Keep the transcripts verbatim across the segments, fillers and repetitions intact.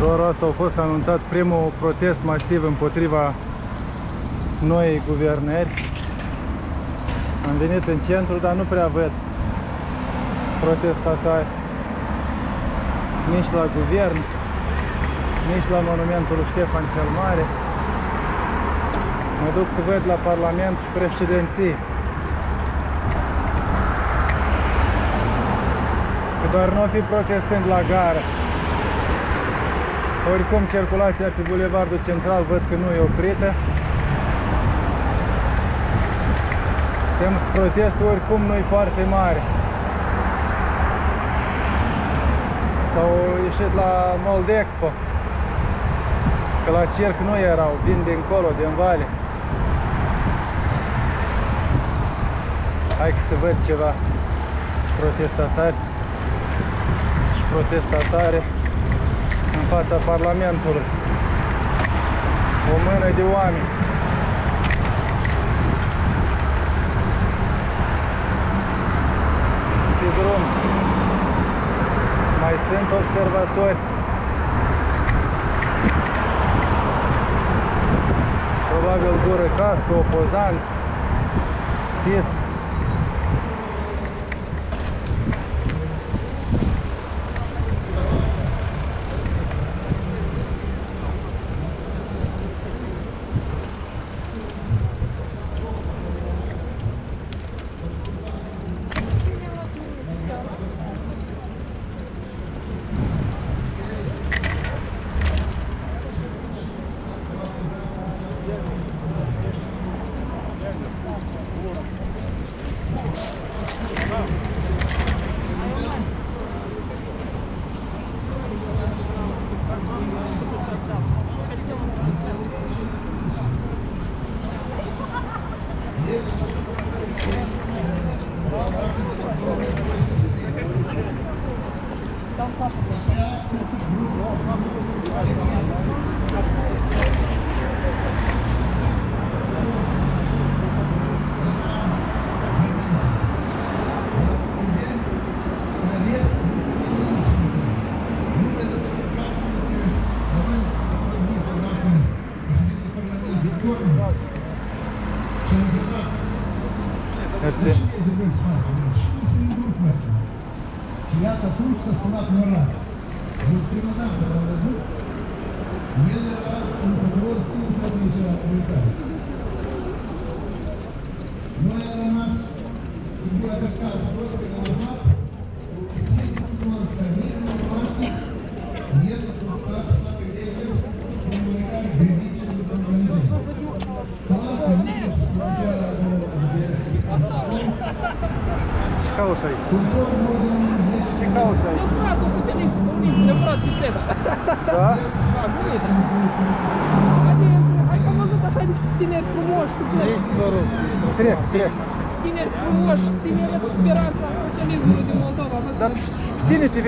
Pentru ora asta a fost anunțat primul protest masiv împotriva noii guvernări. Am venit în centru, dar nu prea văd protestatari nici la guvern, nici la monumentul Ștefan cel Mare. Mă duc să văd la Parlament și președinții. Că doar nu fi protestând la gară. Oricum, circulația pe Bulevardul Central văd că nu e oprită. Semn că protestul oricum nu e foarte mare. S-au ieșit la Moldexpo. Că la circ nu erau, vin dincolo, din vale. Hai că să văd ceva protestatari și protestatare în fața Parlamentului. O mână de oameni. Este drum. Mai sunt observatori. Probabil gură cască, opozanți, S I S.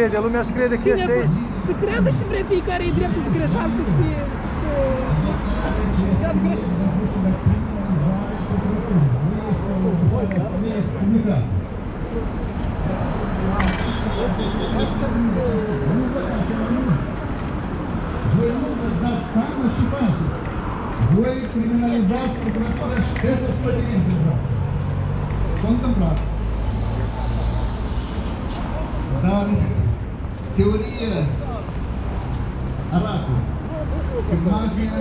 Vede, lumea și crede că ești aici. Să creadă și vrea fiecare, e dreptul să greșească, să dea greșească. Voi nu vă dați seama și faceți. Voi criminalizați procuratura și veți să spătiviți din vreau. S-a întâmplat. Dar teoria arată că mafia,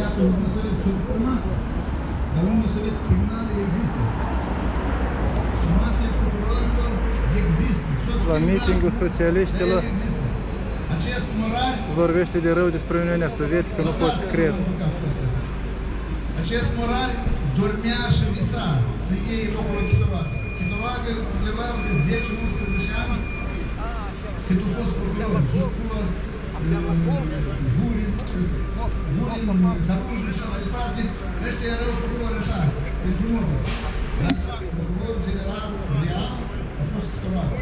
iată, Uniunea Sovietică s-a exprimat, dar Uniunea Sovietică criminală există. Și mafia procurorilor există. La mitingul socialiștilor vorbește de rău despre Uniunea Sovietică, nu pot să cred. Acest morar dormea și visa să iei locul în Chitovacă. Chitovacă undeva de zece unsprezece ani, când a fost procuror, Zucula, Gurin, Zapușni și așa mai departe, ăștia erau procurori așa, pentru urmă. Dar procurorul general real a fost Chitovacă.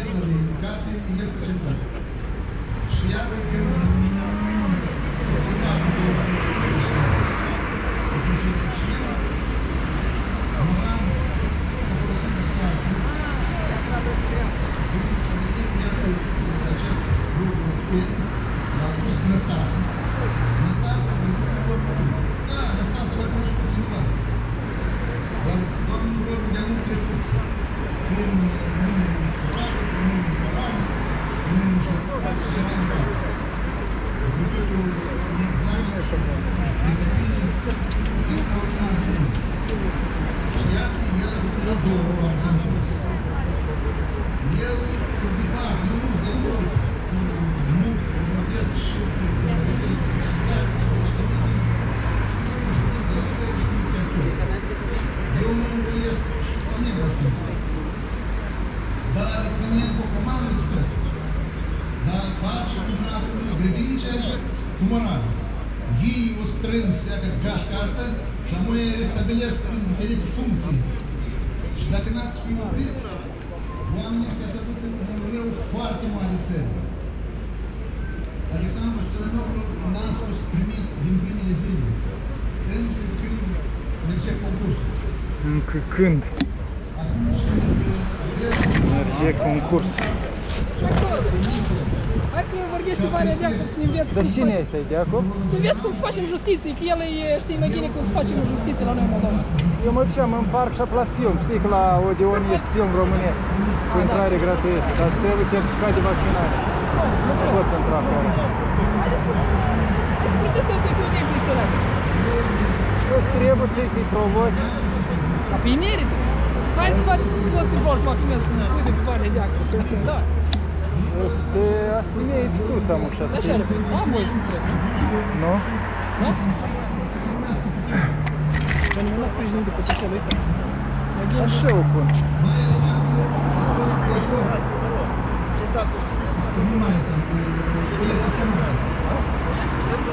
El de educație, el făcea toate. Și iată când se spunea Thank you. Ei o strâns ca gașca asta și anume restabilesc în diferite funcții. Și dacă n-ați fi opriți, oamenii ăștia se duc în greu foarte mari țări. Alexandru Stoianopoulos n-a fost primit din primele zile. Încă când merge concursul. Încă când? Atunci când merge concursul. Dacă vorbește Varea Deacov, să ne înveți cum să facem. Dar cine este Deacov? Să ne înveți cum să facem justiție, că el știe mai bine cum să facem justiție la noi în Moldova. Eu mă duceam în parc și-a la film, știi că la Odeon este film românesc, cu intrare gratuită, dar trebuie certificat de vaccinare. Nu poți intra acolo. Îți puteți să-i putem niște dată. Îți trebuie să-i provoci. Dar pe-i merită. Hai să luați în bol și mă filmez până uite pe Varea Deacov. А снимей псу саму сейчас. Зачем писать? А, мой сестра. Ну? Ну? Они у нас прижили до кучи листа. А шелку.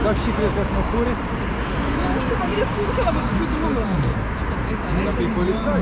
Вообще кресло на фуре. Что погрез получала бы суть номера? Ну, как и полицай.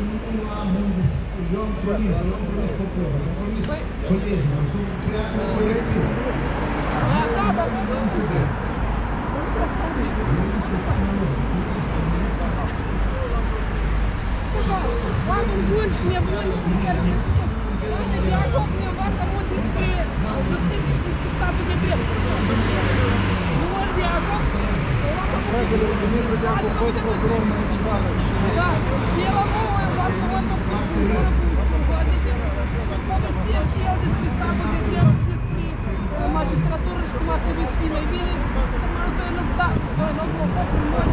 nu am unde, eu am promis, eu am promis poporul, am promis colegii, am să creăm un colectiv. Da, da, da, da, da, da. Oameni buni și nebuni și pe care ne putem. Oamenii de acolo ne învață mult despre justiție și despre statul de drept. Oamenii de acolo Dragile, Dumitru Deacu a fost procuror municipal și el a luat cuvântul cu poate și povestește el despre statul de drept și despre magistratură și cum ar trebui să fie mai bine, să mă ajute în dați, că nu mă fac un mod,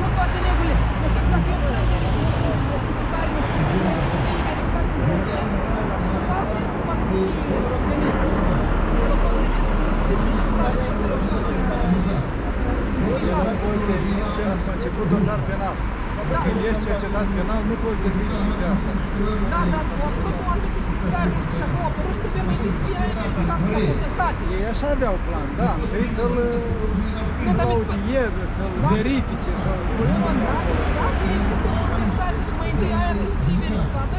nu toate regulile. Nu știu dacă eu vreau să o susțitare, nu știu cum mai știi, care fac să se încet, fac să se fac să fie organismul, să fac să fie să eu nu poți deveni penal, s-a început dosar penal. Dacă când ești cercetat penal, nu poți să zici funcția asta. Da, da, a făcut o altă discutare și acolo a apărut și pe mâine spune că a contestat. Ei așa aveau plan, da, trebuie să-l audieze, să-l verifice, să-l... Nu, da, exact, există o contestație și mai întâi aia trebuie să fie verificată.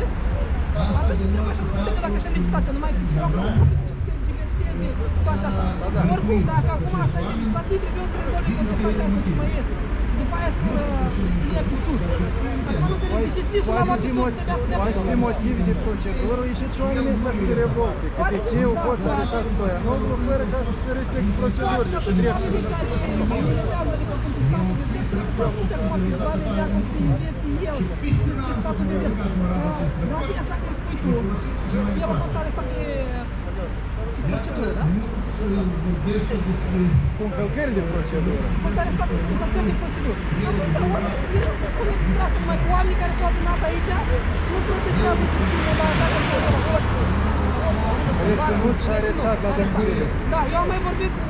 Atunci trebuie așa să întâmplă dacă așa legislația, numai când ceva acolo. Situația asta. Oricum, dacă acum așa este situație, trebuie să rezolvi contestația asta și mai este. După aia să ia pe sus. Acum înțeleg că și sisul l-a luat pe sus, trebuia să dea pe sus. Poate fi motiv de procedură, e și oamenii să se revolte. Că de ce au fost arestat Stoianovul fără ca să se respecte procedurile și drepturile. Așa cum spui tu, el a fost arestat de... Procedură, da? Cu încălcări de procedură. Cu încălcări de procedură. Acum, la oameni, spuneți clasă, numai cu oamenii care s-au adunat aici, nu protestează cu cineva, dacă nu s-au fost. Reținut și arestat la dărbire. Da, eu am mai vorbit cu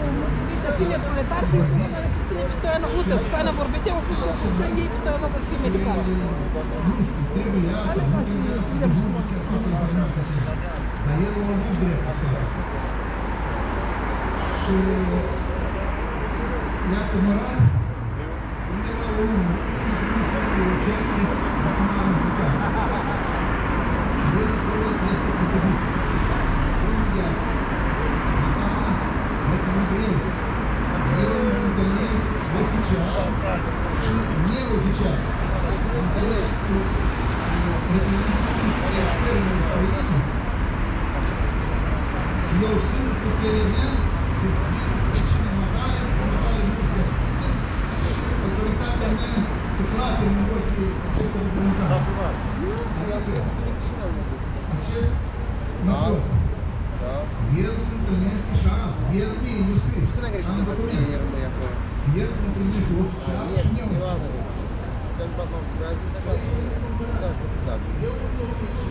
niște tineri proletari și spun că susținem și Stoiana Ută. Stoiana vorbite, eu am spus că susțin ei și Stoiana Ută să fie medicală. Alea, așa, nu suntem și mă. Dar el o avut drept așa. Și iată moral, undeva o lună, nu s-a reușit, acum am jucat. Și de acolo este proteziție. Unde dacă mă trăiesc, eu mă întâlnesc oficial și neoficial. Mă întâlnesc cu профилактированную фуриду, чье усилку перемен личной морали, морали нужно, который так они сыклаты в уроке чисто документально. Арабы. А честь находит. Версен тренежный шанс, верный индустрий. А на документы. Версен тренежный шанс, шинем. Ten panów, tak? Tak, tak.